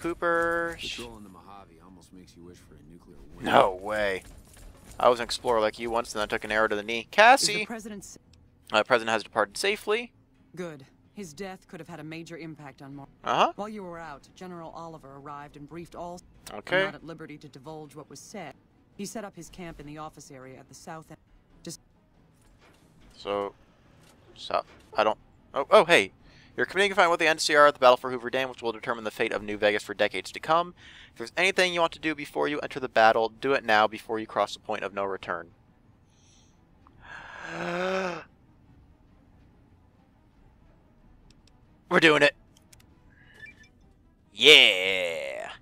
Cooper. Patrolling the Mojave almost makes you wish for a nuclear war. No way. I was an explorer like you once, and then I took an arrow to the knee. Cassie! The president has departed safely. Good. His death could have had a major impact on Mormon. Uh-huh. While you were out, General Oliver arrived and briefed all... Okay. I'm not at liberty to divulge what was said. He set up his camp in the office area at the south end. Just... So... South... I don't... Oh, oh, hey! Your committee can find with the NCR at the battle for Hoover Dam, which will determine the fate of New Vegas for decades to come. If there's anything you want to do before you enter the battle, do it now before you cross the point of no return. We're doing it. Yeah.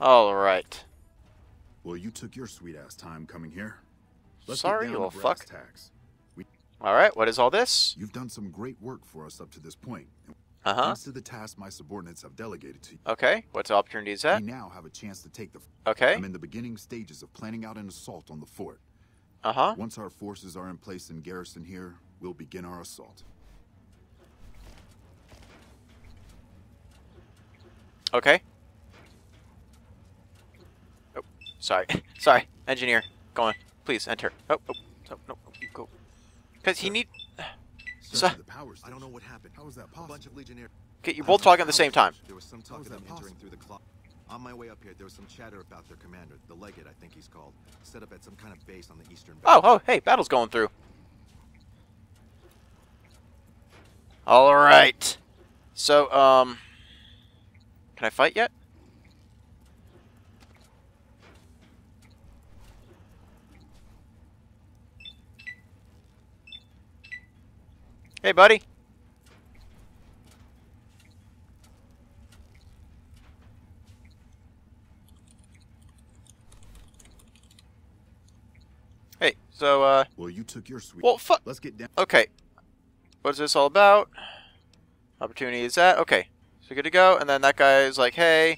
All right. Well, you took your sweet ass time coming here. Let's Sorry, you little fuck. Tax. All right, what is all this? You've done some great work for us up to this point. Uh-huh. Thanks to the task my subordinates have delegated to you. Okay, what opportunity is that? We now have a chance to take the... Okay. I'm in the beginning stages of planning out an assault on the fort. Uh-huh. Once our forces are in place in garrison here, we'll begin our assault. Okay. Oh, sorry. Sorry, engineer. Go on. Please, enter. Oh, oh, no, no, go. Because he need. So, the powers. I don't know what happened. How was that possible? A bunch of legionnaires. Okay, you're both talking at the same time. There was some talk of them entering through the clock. On my way up here, there was some chatter about their commander, the Legate, I think he's called, set up at some kind of base on the eastern. Oh, oh, hey, battle's going through. All right. So, can I fight yet? Hey, buddy. Hey, so, Well, you took your sweet... Well, fuck... Let's get down... Okay. What is this all about? Opportunity is that? Okay. So good to go, and then that guy is like, hey...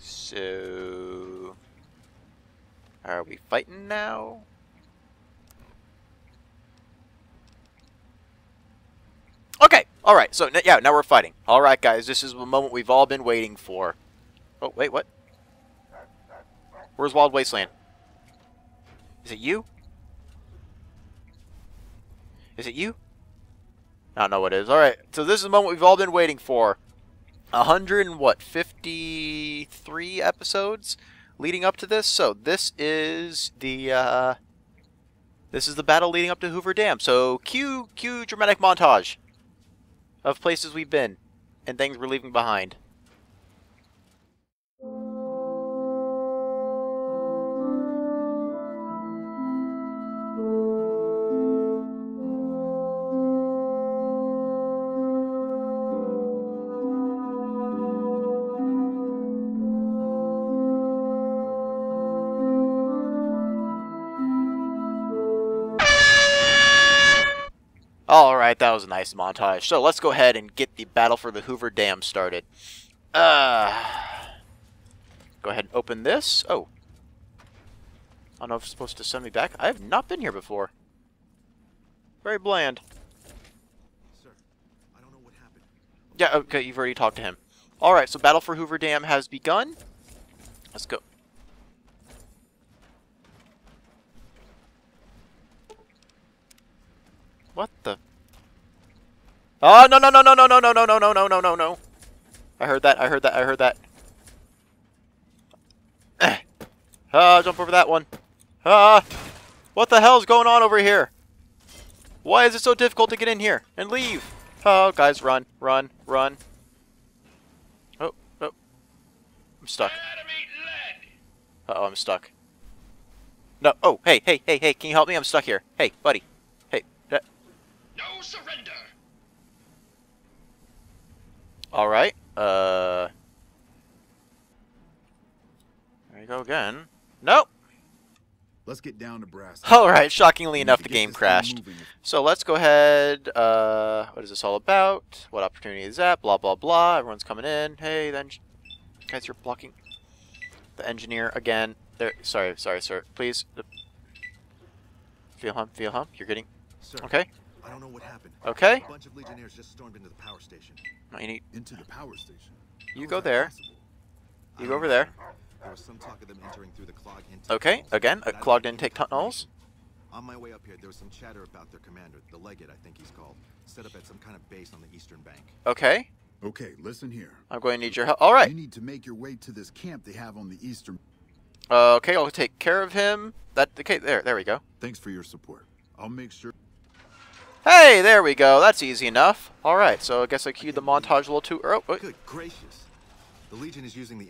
So, are we fighting now? Okay, all right. So yeah, now we're fighting. All right, guys, this is the moment we've all been waiting for. Oh wait, what? Where's Wild Wasteland? Is it you? Is it you? I don't know what it is. All right, so this is the moment we've all been waiting for. 153 episodes leading up to this. So this is the battle leading up to Hoover Dam. So cue dramatic montage of places we've been and things we're leaving behind. Alright, that was a nice montage. So let's go ahead and get the battle for the Hoover Dam started. Go ahead and open this. Oh. I don't know if it's supposed to send me back. I have not been here before. Very bland. Sir, I don't know what happened. Yeah, okay, you've already talked to him. Alright, so battle for Hoover Dam has begun. Let's go. What the? Oh, no, no, no, no, no, no, no, no, no, no, no, no, no. I heard that. I heard that. I heard that. Ah, jump over that one. Ah, what the hell's going on over here? Why is it so difficult to get in here and leave? Oh, guys, run, run, run. Oh, oh. I'm stuck. Uh-oh, I'm stuck. No. Oh, hey, hey, hey, hey. Can you help me? I'm stuck here. Hey, buddy. No surrender. All right. There you go again. Nope. Let's get down to brass. All right. Shockingly enough, the game crashed. So let's go ahead. What is this all about? What opportunity is that? Blah blah blah. Everyone's coming in. Hey, then guys, you're blocking. The engineer again. There, sorry, sir. Please. Feel hump. You're getting. Sir, okay. I don't know what happened. Okay. A bunch of legionnaires just stormed into the power station. No, you need. Into the power station. You go there. Possible? You go over there. There was some talk of them entering through the clogged intake. Okay. Again, clogged intake tunnels. On my way up here, there was some chatter about their commander, the Legate, I think he's called, set up at some kind of base on the eastern bank. Okay. Okay, listen here. I'm going to need your help. All right. You need to make your way to this camp they have on the eastern. Okay, I'll take care of him. That okay? There we go. Thanks for your support. I'll make sure. Hey, there we go. That's easy enough. All right, so I guess I queued the montage a little too early. Oh, good gracious! The Legion is using the.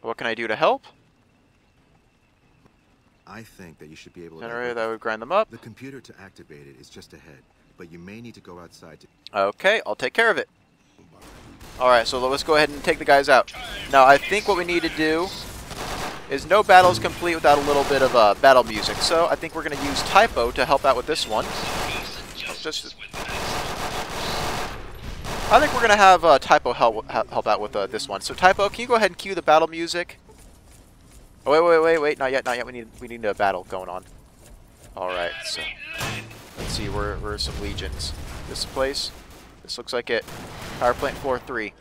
What can I do to help? I think that you should be able to. Generator that would grind them up. The computer to activate it is just ahead, but you may need to go outside to. Okay, I'll take care of it. All right, so let's go ahead and take the guys out. Now, I think what we need to do is no battle is complete without a little bit of battle music. So I think we're going to use Typo to help out with this one. I think we're going to have Typo help out with this one. So Typo, can you go ahead and cue the battle music? Oh, wait, not yet. We need a battle going on. All right, so let's see. Where are some legions? This place. This looks like it. Power plant 4-3.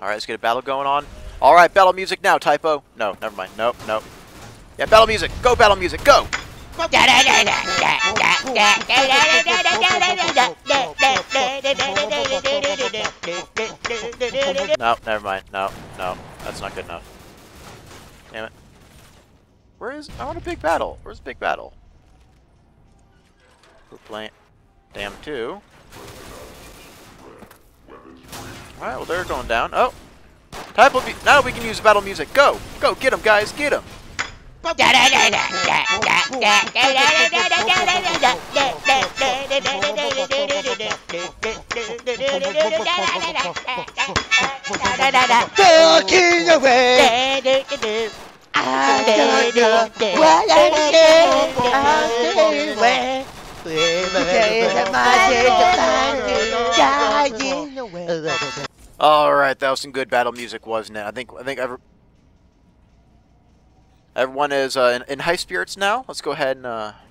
All right, let's get a battle going on. All right, battle music now, Typo. No, never mind. Nope. Yeah, battle music. Go, battle music. Go. No, never mind. No. That's not good enough. Damn it. Where is? I want a big battle. Where's big battle? We're playing. Damn two. All right. Well, they're going down. Oh. Typo, now we can use battle music. Go! Go! Get him, guys! Get him! Talking away! I don't know what I say. I dying away. All right, that was some good battle music, wasn't it? I think everyone is in high spirits now. Let's go ahead and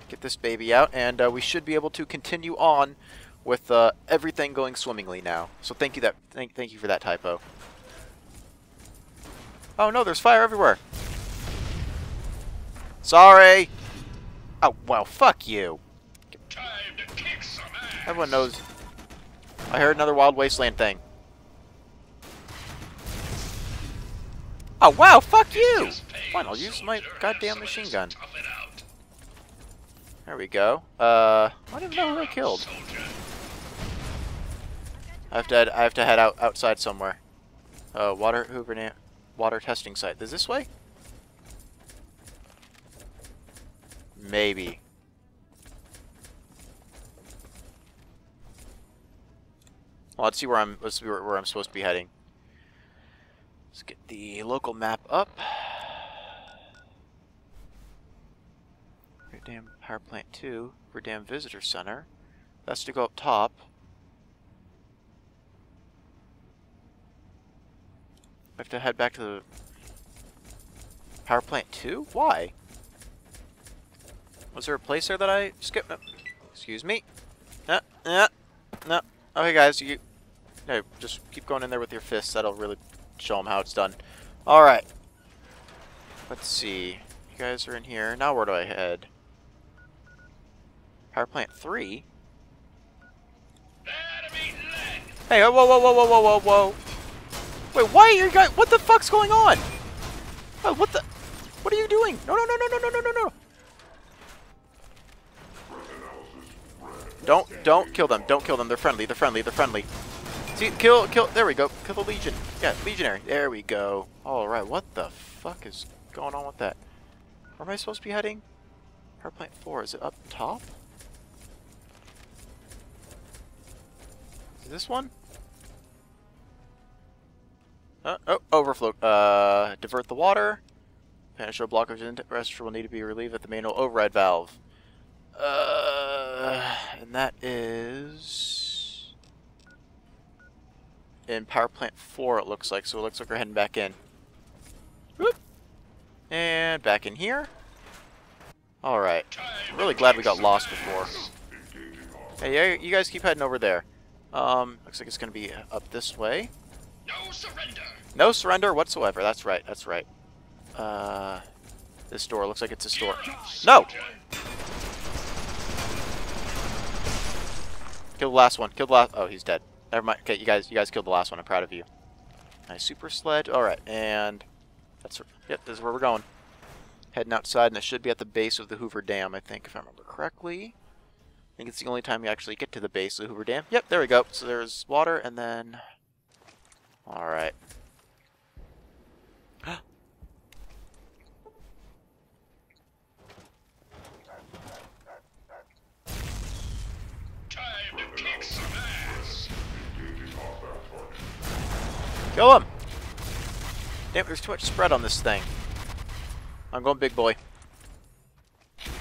get this baby out, and we should be able to continue on with everything going swimmingly now. So thank you for that, Typo. Oh no, there's fire everywhere. Sorry. Oh well, fuck you. Time to kick some ass. Everyone knows. I heard another Wild Wasteland thing. Oh wow, fuck you! Fine, I'll use my goddamn machine gun. There we go. I don't even know who I killed. I have to head outside somewhere. Water testing site. Is this way? Maybe. Well, let's see where I'm let's see where I'm supposed to be heading. Let's get the local map up. Hoover Dam Power Plant 2, Hoover Dam Visitor Center. That's to go up top. I have to head back to the Power Plant 2? Why? Was there a place there that I skipped? No. Excuse me. No. Okay, guys, you. No, just keep going in there with your fists. That'll really. Show them how it's done. All right. Let's see. You guys are in here. Now where do I head? Power plant 3. Hey! Whoa! Wait, why are you guys? What the fuck's going on? Oh, what the? What are you doing? No! Don't kill them. Don't kill them. They're friendly. They're friendly. See, kill, there we go, kill the Legion. Yeah, Legionary, there we go. Alright, what the fuck is going on with that? Where am I supposed to be heading? Power Plant 4, is it up top? Is this one? Overflow, divert the water. Panish or blockage in restroom will need to be relieved at the manual override valve. And that is... in Power Plant 4, it looks like. So it looks like we're heading back in. Whoop. And back in here. Alright. I'm really glad we got lost before. Hey, you guys keep heading over there. Looks like it's going to be up this way. No surrender. No surrender whatsoever. That's right. That's right. This door looks like it's a store. No! Kill the last one. Kill the last... Oh, he's dead. Never mind. Okay, you guys killed the last one. I'm proud of you. Nice super sled. Alright, and... that's... yep, this is where we're going. Heading outside, and it should be at the base of the Hoover Dam, I think, if I remember correctly. I think it's the only time you actually get to the base of the Hoover Dam. Yep, there we go. So there's water, and then... alright. Kill him! Damn, there's too much spread on this thing. I'm going big boy. Come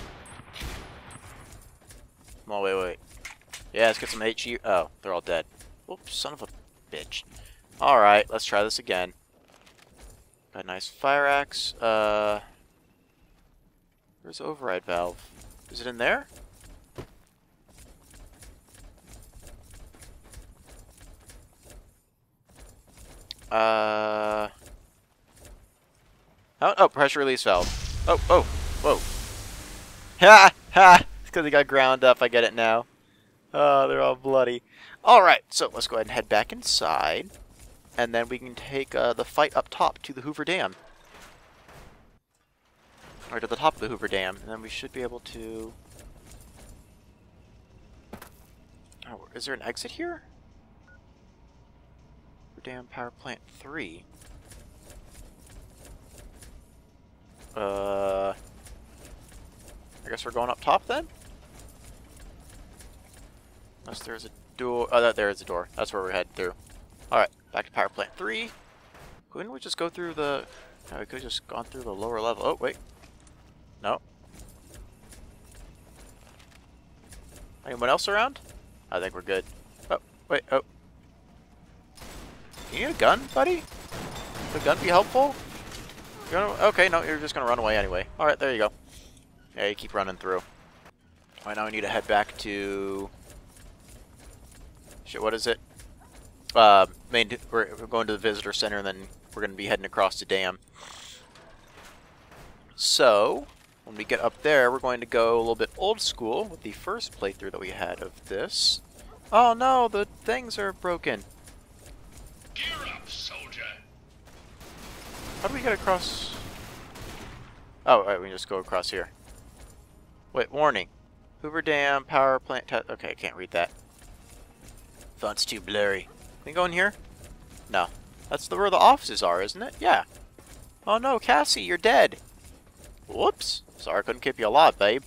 on, wait. Yeah, let's get some HE. Oh, they're all dead. Oops, son of a bitch. Alright, let's try this again. Got a nice fire axe. Where's the override valve? Is it in there? Oh, pressure release valve. Oh, whoa. Ha! It's because they got ground up. I get it now. Oh, they're all bloody. Alright, so let's go ahead and head back inside. And then we can take the fight up top to the Hoover Dam. Or to the top of the Hoover Dam. And then we should be able to... oh, is there an exit here? Dam Power Plant 3. I guess we're going up top then? Unless there's a door. Oh, there is a door. That's where we're heading through. Alright, back to Power Plant 3. Couldn't we just go through the... no, we could have just gone through the lower level. Oh, wait. No. Anyone else around? I think we're good. Oh, wait. Oh. You need a gun, buddy? Would a gun be helpful? Okay, no, you're just gonna run away anyway. Alright, there you go. Yeah, you keep running through. Alright, now we need to head back to... shit, what is it? We're going to the visitor center, and then we're gonna be heading across the dam. So, when we get up there, we're going to go a little bit old school with the first playthrough that we had of this. Oh no, the things are broken. Gear up, soldier. How do we get across? Oh, alright, we can just go across here. Wait, warning. Hoover Dam, power plant... okay, I can't read that. Font's too blurry. Can we go in here? No. That's where the offices are, isn't it? Yeah. Oh no, Cassie, you're dead. Whoops. Sorry, I couldn't keep you alive, babe.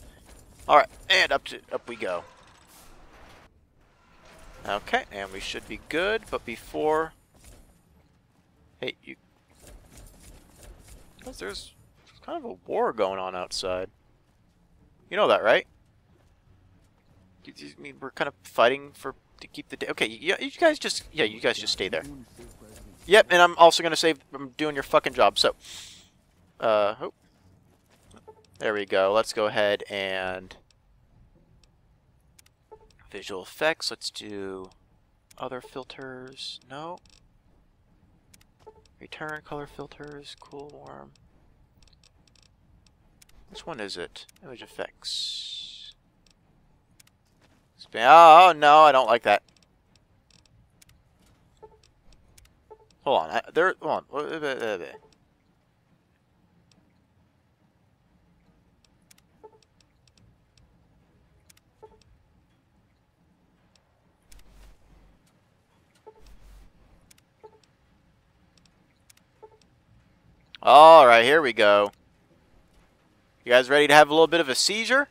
Alright, and up we go. Okay, and we should be good, but before... hey, you... because there's kind of a war going on outside. You know that, right? I mean, we're kind of fighting for to keep the day. Okay, yeah, you guys just stay there. Yep, and I'm also gonna save. I'm doing your fucking job. So, oh, there we go. Let's go ahead and visual effects. Let's do other filters. No. Return color filters, cool, warm. Which one is it? Image effects. Oh no, I don't like that. Hold on, hold on. Alright, here we go. You guys ready to have a little bit of a seizure?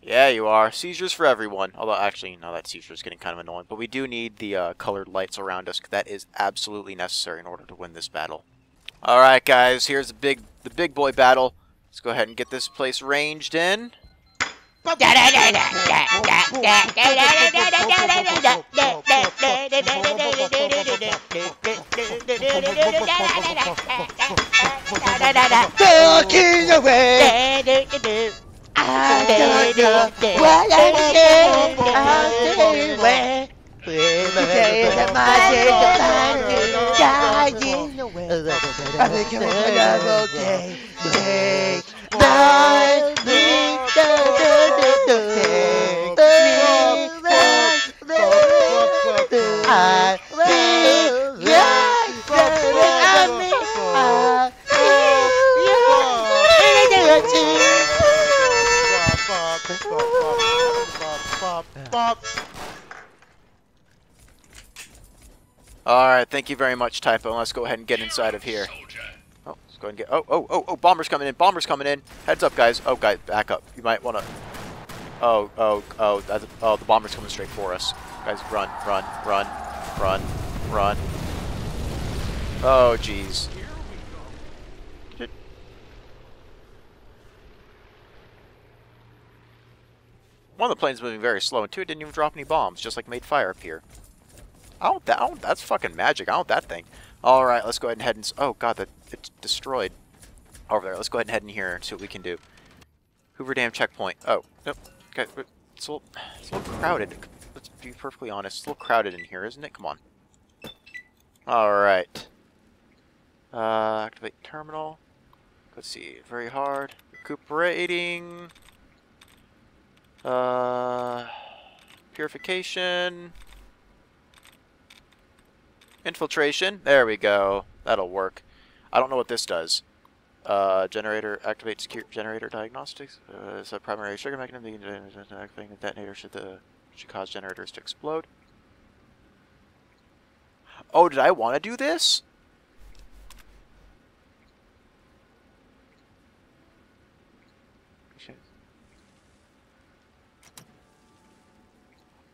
Yeah, you are. Seizures for everyone. Although, actually, no, that seizure is getting kind of annoying. But we do need the colored lights around us. That is absolutely necessary in order to win this battle. Alright, guys. Here's the big boy battle. Let's go ahead and get this place ranged in. Talking away. I don't know what I did. Alright, thank you very much, Typo. Let's go ahead and get inside of here. Oh, let's go ahead and get... Oh, bomber's coming in. Bomber's coming in. Heads up, guys. Oh, guys, back up. You might want to... Oh, the bomber's coming straight for us. Guys, run, run, run, run, run. Oh, jeez. One of the planes was moving very slow, and two, it didn't even drop any bombs, just like made fire appear. I don't, that's fucking magic. I want that thing. All right, let's go ahead and head in. Oh god, that it's destroyed over there. Let's go ahead and head in here and see what we can do. Hoover Dam checkpoint. Oh nope. Okay, it's a little crowded. Let's be perfectly honest. It's a little crowded in here, isn't it? Come on. All right. Activate terminal. Let's see. Very hard. Recuperating. Purification. Infiltration. There we go. That'll work. I don't know what this does. Generator. Activate secure generator diagnostics. So primary trigger mechanism. Activating the detonator should cause generators to explode. Oh, did I want to do this?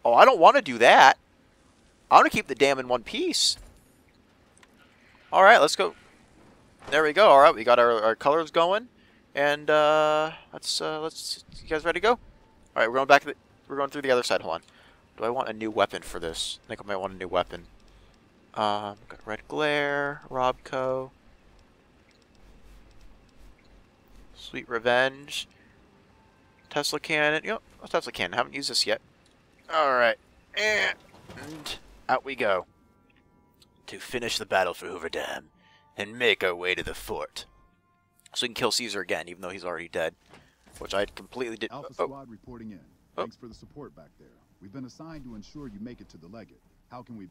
Oh, I don't want to do that. I want to keep the dam in one piece. All right, let's go. There we go. All right, we got our colors going, and let's. You guys ready to go? All right, we're going back. We're going through the other side. Hold on. Do I want a new weapon for this? I think I might want a new weapon. Got red glare, Robco, sweet revenge, Tesla cannon. Yep, a Tesla cannon. I haven't used this yet. All right, and out we go. To finish the battle for Hoover Dam and make our way to the fort. So we can kill Caesar again, even though he's already dead. Which I completely did. Alpha Squad reporting in. Thanks for the support back there. We've been assigned to ensure you make it to the Legate. How can we... you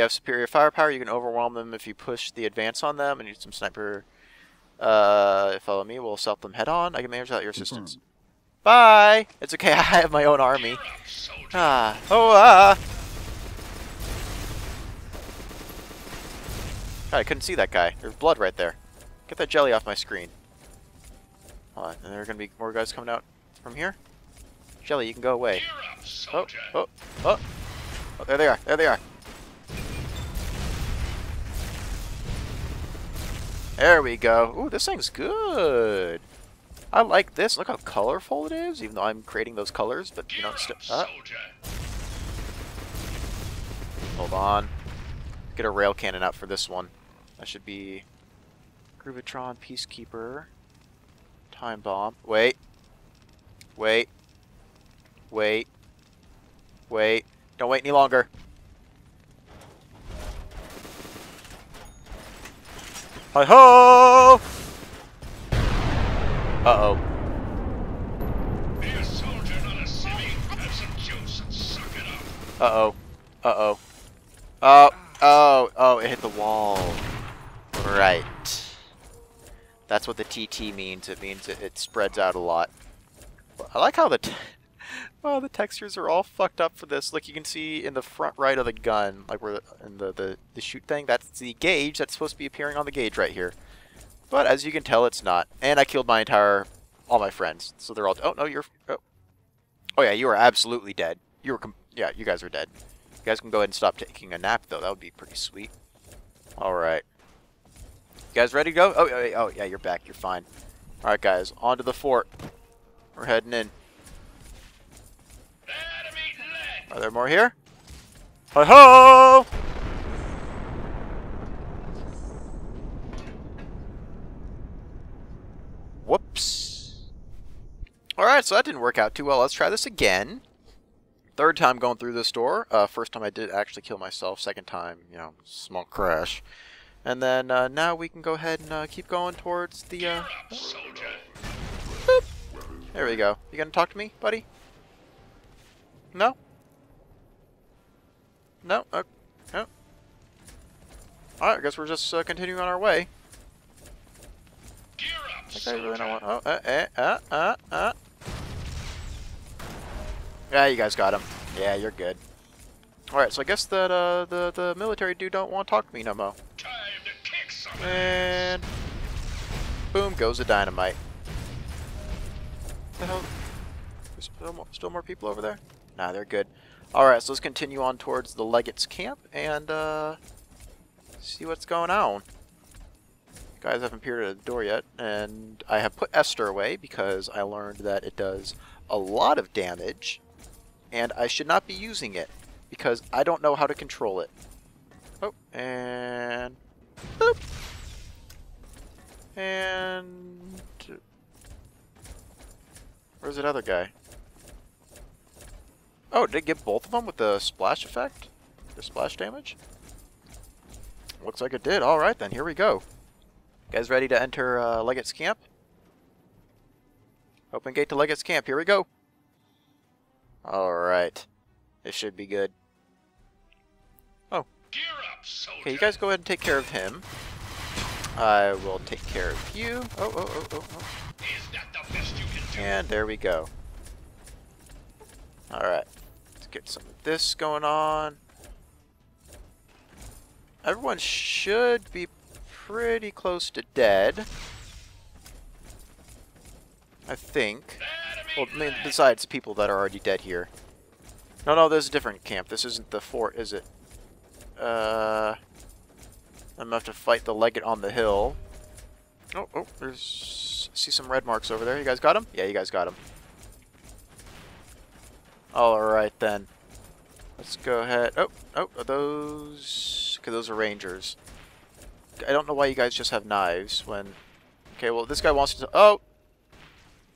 have superior firepower. You can overwhelm them if you push the advance on them. And use some sniper... follow me. We'll assault them head on. I can manage without your assistance. Bye! It's okay. I have my own army. God, I couldn't see that guy. There's blood right there. Get that jelly off my screen. Hold on, and there are going to be more guys coming out from here. Jelly, you can go away. Oh, there they are. There they are. There we go. Ooh, this thing's good. I like this. Look how colorful it is, even though I'm creating those colors, but you know, hold on. Get a rail cannon out for this one. That should be Groovatron, Peacekeeper, Time Bomb. Wait. Wait. Wait. Wait. Don't wait any longer. Hi ho! Uh-oh. Uh-oh. Uh-oh. Oh, it hit the wall. Right. That's what the TT means. It means it spreads out a lot. I like how the textures are all fucked up for this. Look, you can see in the front right of the gun, like where the shoot thing, that's the gauge that's supposed to be appearing on the gauge right here. But as you can tell, it's not. And I killed my all my friends, so they're all. Oh no, you're. Oh yeah, you are absolutely dead. You were. Yeah, you guys are dead. You guys can go ahead and stop taking a nap though. That would be pretty sweet. All right. You guys ready to go? Oh yeah, you're back. You're fine. All right, guys, on to the fort. We're heading in. Are there more here? Hi ho! Alright, so that didn't work out too well. Let's try this again. Third time going through this door. First time I did actually kill myself. Second time, you know, small crash. And then now we can go ahead and keep going towards the... Boop. There we go. You gonna talk to me, buddy? No? No? No. Alright, I guess we're just continuing on our way. I think I really don't want... Oh, Yeah, you guys got him. Yeah, you're good. Alright, so I guess that the military dude don't want to talk to me no more. Time to kick some ass. And... boom goes the dynamite. The hell? There's still more people over there? Nah, they're good. Alright, so let's continue on towards the Legate's camp and see what's going on. Guys haven't peered at the door yet, and I have put Esther away because I learned that it does a lot of damage, and I should not be using it because I don't know how to control it. Oh, and boop. And where's that other guy? Oh, did it get both of them with the splash effect? The splash damage? Looks like it did. All right, then here we go. Guys ready to enter Legate's camp? Open gate to Legate's camp. Here we go. Alright. This should be good. Oh. Gear up, soldier. Okay, you guys go ahead and take care of him. I will take care of you. Oh. Is that the best you can do? And there we go. Alright. Let's get some of this going on. Everyone should be pretty close to dead, I think. Well, besides the people that are already dead here. No, there's a different camp. This isn't the fort, is it? I'm gonna have to fight the Legate on the hill. Oh, there's... I see some red marks over there. You guys got him? Yeah, you guys got him. Alright, then. Let's go ahead... Oh, are those... Okay, those are Rangers. I don't know why you guys just have knives when... Okay, well, this guy wants to... Oh!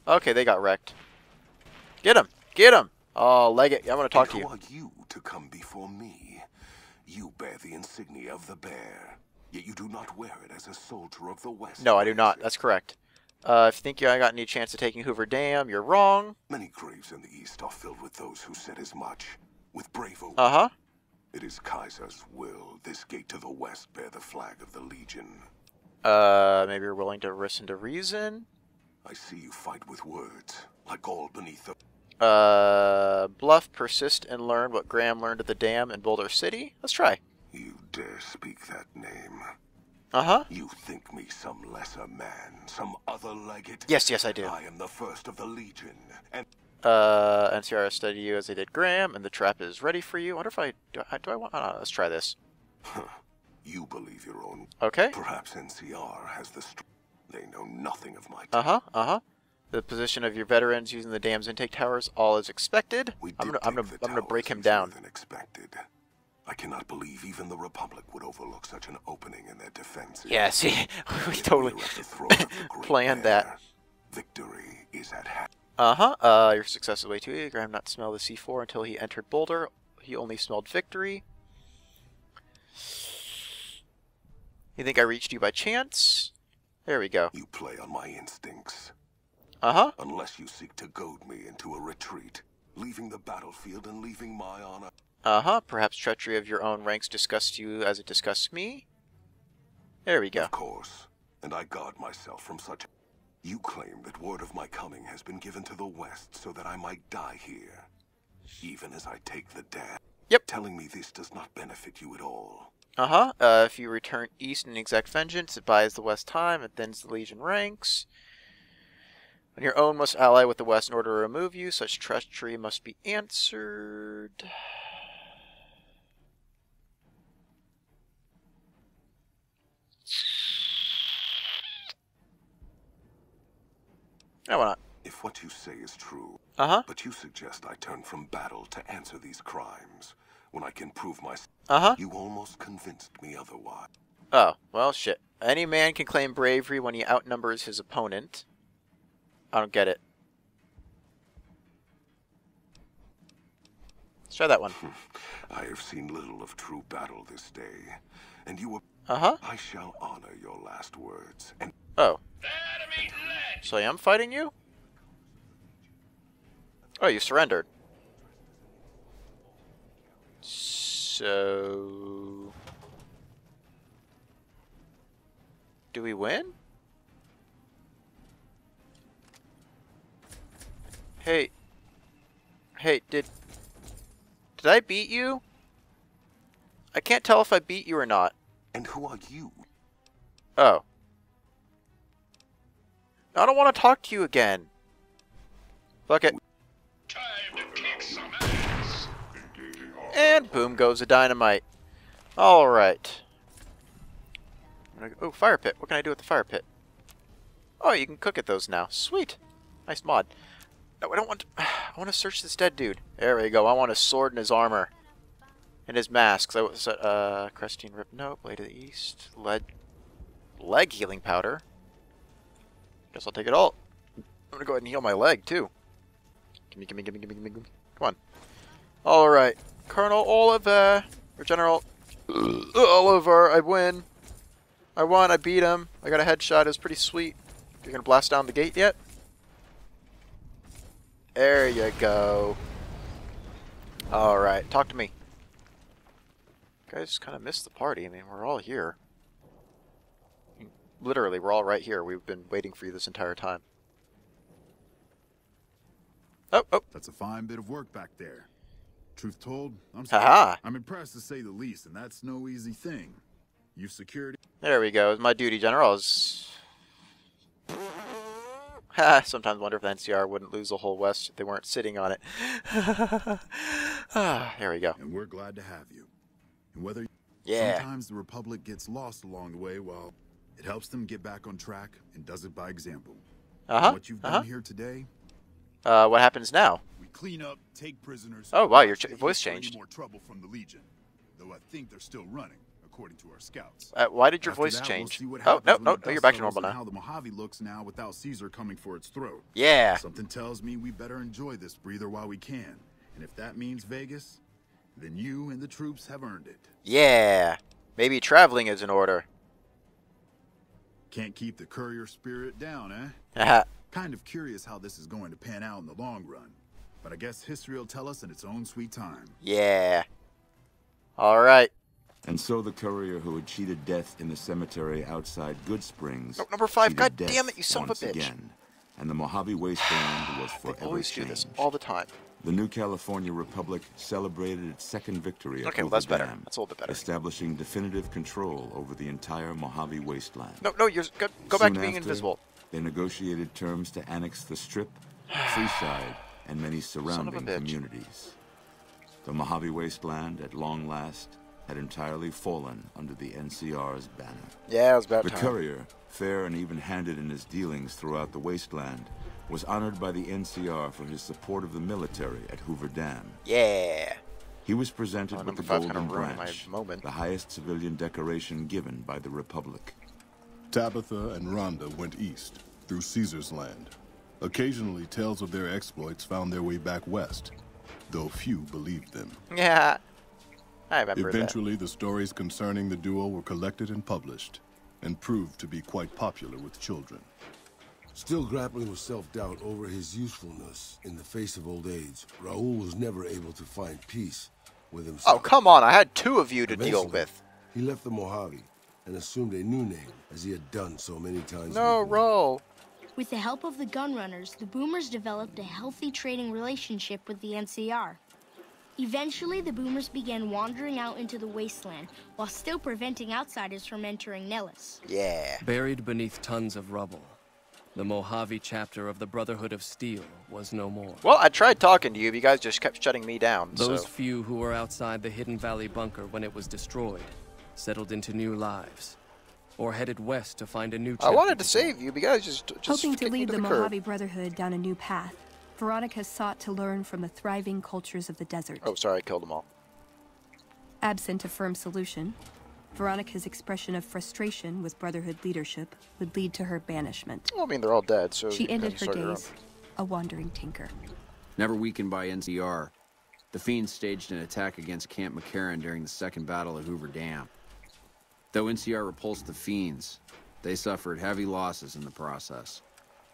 Okay, they got wrecked. Get him! Get him! Oh, Legate, I want to talk to you. Who are you to come before me? You bear the insignia of the bear, yet you do not wear it as a soldier of the West. No, I do not. That's correct. If you think I got any chance of taking Hoover Dam, you're wrong. Many graves in the East are filled with those who said as much, with bravery. Uh-huh. It is Caesar's will this gate to the west bear the flag of the Legion. Maybe you're willing to listen to reason? I see you fight with words, like all beneath the... Bluff, persist, and learn what Graham learned at the dam in Boulder City? Let's try. You dare speak that name. Uh-huh. You think me some lesser man, some other Legate? Yes, I do. I am the first of the Legion, and... NCR study you as they did Graham, and the trap is ready for you. I wonder if I... Do I want... let's try this. Huh. You believe your own... Okay. Perhaps NCR has the... They know nothing of my... The position of your veterans using the dam's intake towers, all is expected. I'm gonna break him down. Expected. I cannot believe even the Republic would overlook such an opening in their defense. Yeah, see? We totally planned that. Victory is at hand. Your success is way too easy. Graham not smell the C4 until he entered Boulder. He only smelled victory. You think I reached you by chance? There we go. You play on my instincts. Unless you seek to goad me into a retreat, leaving the battlefield and leaving my honor. Perhaps treachery of your own ranks disgusts you as it disgusts me. There we go. Of course, and I guard myself from such... You claim that word of my coming has been given to the West so that I might die here, even as I take the dam. Yep. Telling me this does not benefit you at all. If you return east in exact vengeance, it buys the West time, it thins the Legion ranks. When your own must ally with the West in order to remove you, such treachery must be answered. No, why not? If what you say is true, but you suggest I turn from battle to answer these crimes when I can prove myself. You almost convinced me otherwise. Oh, well, shit. Any man can claim bravery when he outnumbers his opponent. I don't get it. Let's try that one. I have seen little of true battle this day, and you will. I shall honor your last words. And oh, so I am fighting you. Oh, you surrendered. So, do we win? Hey, did I beat you? I can't tell if I beat you or not. And who are you? Oh. I don't want to talk to you again. Fuck it. Time to kick some ass. And boom goes the dynamite. Alright. Oh, fire pit. What can I do with the fire pit? Oh, you can cook at those now. Sweet. Nice mod. No, I don't want to... I want to search this dead dude. There we go. I want his sword and his armor. And his masks. That was, crestine rip. No, blade of the east. Leg healing powder. Guess I'll take it all. I'm gonna go ahead and heal my leg, too. Gimme, gimme, gimme, gimme, gimme, gimme. Come on. Alright. Colonel Oliver. Or General Oliver. I win. I won. I beat him. I got a headshot. It was pretty sweet. You're gonna blast down the gate yet? There you go. Alright. Talk to me. You guys kind of missed the party. I mean, we're all here. Literally, we're all right here. We've been waiting for you this entire time. Oh, oh. That's a fine bit of work back there. Truth told, I'm sorry. I'm impressed to say the least, and that's no easy thing. You've secured... There we go. It's my duty, General. I sometimes wonder if the NCR wouldn't lose the whole West if they weren't sitting on it. There we go. And we're glad to have you. And whether sometimes the Republic gets lost along the way, well, it helps them get back on track and does it by example. What you've done here today. What happens now? We clean up, take prisoners. Oh wow, your voice changed. More trouble from the Legion, though I think they're still running, according to our scouts. Why did your voice change? We'll oh no, you're back to normal now. How the Mojave looks now without Caesar coming for its throat. Yeah. Something tells me we better enjoy this breather while we can, and if that means Vegas. Then you and the troops have earned it. Yeah. Maybe traveling is in order. Can't keep the courier spirit down, eh? Kind of curious how this is going to pan out in the long run. But I guess history will tell us in its own sweet time. Yeah. All right. And so the courier who had cheated death in the cemetery outside Good Springs... Oh, number 5. God damn it, you son of a bitch. Again, and the Mojave wasteland was forever changed. Always do this all the time. The New California Republic celebrated its second victory at Hoover Dam, that's a little bit better. Establishing definitive control over the entire Mojave wasteland. No, no, you're go back to being invisible. They negotiated terms to annex the Strip, Freeside, and many surrounding communities. The Mojave wasteland, at long last, had entirely fallen under the NCR's banner. Yeah, it was about time. The courier, fair and even-handed in his dealings throughout the wasteland, was honored by the NCR for his support of the military at Hoover Dam. Yeah. He was presented with the Golden Branch, the highest civilian decoration given by the Republic. Tabitha and Rhonda went east, through Caesar's land. Occasionally, tales of their exploits found their way back west, though few believed them. Yeah, I remember that. Eventually, the stories concerning the duo were collected and published, and proved to be quite popular with children. Still grappling with self-doubt over his usefulness in the face of old age, Raul was never able to find peace with himself. Oh, come on. I had 2 of you to deal with. He left the Mojave and assumed a new name, as he had done so many times before. Raul. With the help of the Gunrunners, the Boomers developed a healthy trading relationship with the NCR. Eventually, the Boomers began wandering out into the wasteland, while still preventing outsiders from entering Nellis. Yeah. Buried beneath tons of rubble. The Mojave chapter of the Brotherhood of Steel was no more. Well, I tried talking to you, but you guys just kept shutting me down. Those few who were outside the Hidden Valley bunker when it was destroyed settled into new lives, or headed west to find a new chapter. I wanted to save you, but you guys just hoping to lead the Mojave Brotherhood down a new path. Veronica sought to learn from the thriving cultures of the desert. Oh, sorry, I killed them all. Absent a firm solution, Veronica's expression of frustration with Brotherhood leadership would lead to her banishment. Well, I mean, they're all dead, so... She ended her days a wandering tinker. Never weakened by NCR. The Fiends staged an attack against Camp McCarran during the Second Battle of Hoover Dam. Though NCR repulsed the Fiends, they suffered heavy losses in the process.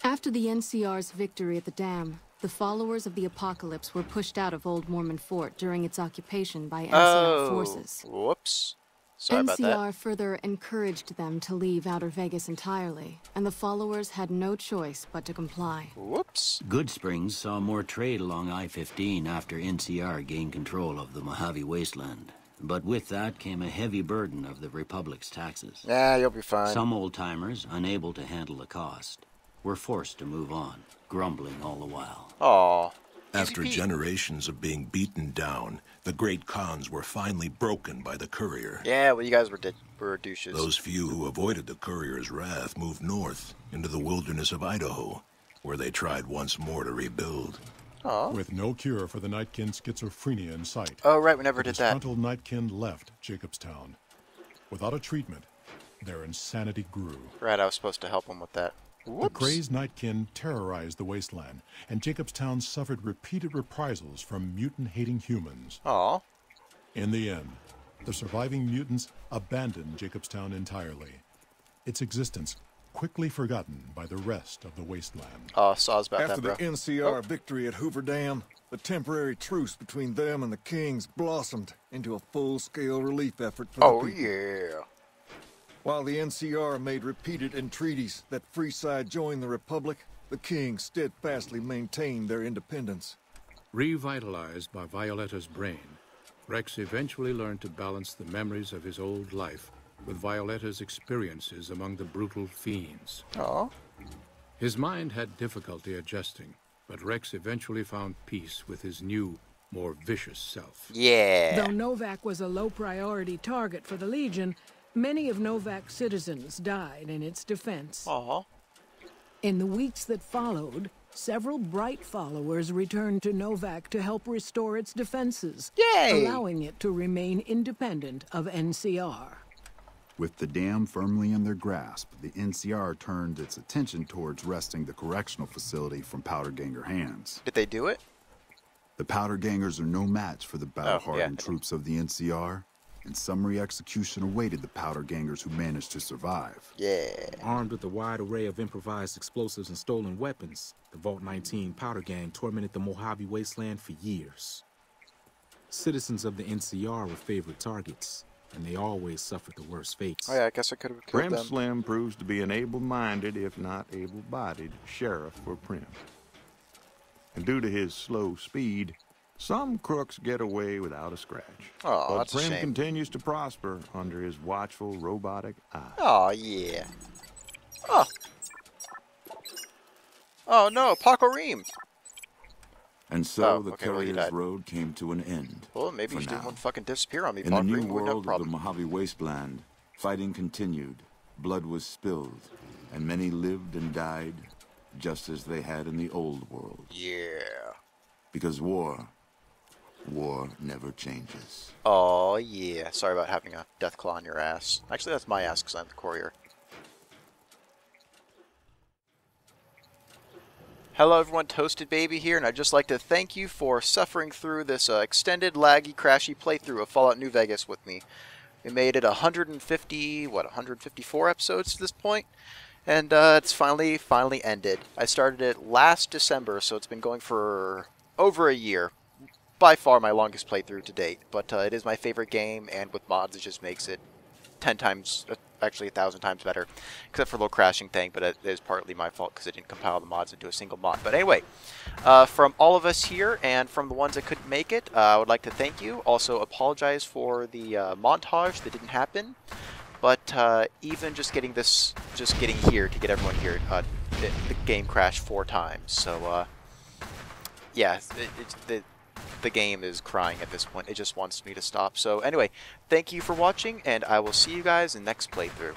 After the NCR's victory at the dam, the followers of the Apocalypse were pushed out of Old Mormon Fort during its occupation by NCR forces. Whoops. Sorry about that. NCR further encouraged them to leave Outer Vegas entirely, and the followers had no choice but to comply. Whoops. Good Springs saw more trade along I-15 after NCR gained control of the Mojave Wasteland. But with that came a heavy burden of the Republic's taxes. Yeah, you'll be fine. Some old-timers, unable to handle the cost, were forced to move on, grumbling all the while. Aww. After generations of being beaten down, the great cons were finally broken by the courier. Yeah, well, you guys were douches. Those few who avoided the courier's wrath moved north, into the wilderness of Idaho, where they tried once more to rebuild. Aww. With no cure for the Nightkin schizophrenia in sight. Oh, right, we never did that. Disgruntled Nightkin left Jacobstown. Without a treatment, their insanity grew. Right, I was supposed to help them with that. Whoops. The crazed Nightkin terrorized the wasteland, and Jacobstown suffered repeated reprisals from mutant-hating humans. Aww. In the end, the surviving mutants abandoned Jacobstown entirely. Its existence quickly forgotten by the rest of the wasteland. Oh, saws about that, bro. After the NCR victory at Hoover Dam, the temporary truce between them and the Kings blossomed into a full-scale relief effort for the people. Oh, yeah. While the NCR made repeated entreaties that Freeside join the Republic, the Kings steadfastly maintained their independence. Revitalized by Violetta's brain, Rex eventually learned to balance the memories of his old life with Violetta's experiences among the brutal Fiends. Aww. His mind had difficulty adjusting, but Rex eventually found peace with his new, more vicious self. Yeah. Though Novac was a low-priority target for the Legion, many of Novac's citizens died in its defense. Uh-huh. In the weeks that followed, several bright followers returned to Novac to help restore its defenses, yay! Allowing it to remain independent of NCR. With the dam firmly in their grasp, the NCR turned its attention towards wresting the correctional facility from Powder Ganger hands. Did they do it? The Powder Gangers are no match for the battle-hardened troops of the NCR. And summary execution awaited the Powder Gangers who managed to survive. Yeah. Armed with a wide array of improvised explosives and stolen weapons, the Vault 19 Powder Gang tormented the Mojave Wasteland for years. Citizens of the NCR were favorite targets, and they always suffered the worst fates. Oh yeah, I guess I could have killed them. Primm Slim proves to be an able-minded, if not able-bodied, sheriff for Primm. And due to his slow speed, some crooks get away without a scratch. Oh, but Primm continues to prosper under his watchful robotic eye. Oh yeah. Oh. Oh no, Pacorim. And so the courier's road came to an end. Well, maybe you didn't want to fucking disappear on me. In the new world of the Mojave Wasteland, fighting continued, blood was spilled, and many lived and died, just as they had in the old world. Yeah. Because war never changes. Oh yeah. Sorry about having a death claw on your ass. Actually, that's my ass because I'm the courier. Hello everyone, ToastedBaby here, and I'd just like to thank you for suffering through this extended, laggy, crashy playthrough of Fallout New Vegas with me. We made it 154 episodes to this point, and it's finally ended. I started it last December, so it's been going for over a year. By far my longest playthrough to date, but it is my favorite game, and with mods it just makes it 10 times, actually 1,000 times better, except for a little crashing thing, but it is partly my fault because I didn't compile the mods into a single mod. But anyway, from all of us here and from the ones that couldn't make it, I would like to thank you. Also apologize for the montage that didn't happen, but even just getting here to get everyone here, the game crashed 4 times, so yeah, the game is crying at this point. It just wants me to stop. So anyway, thank you for watching, and I will see you guys in the next playthrough.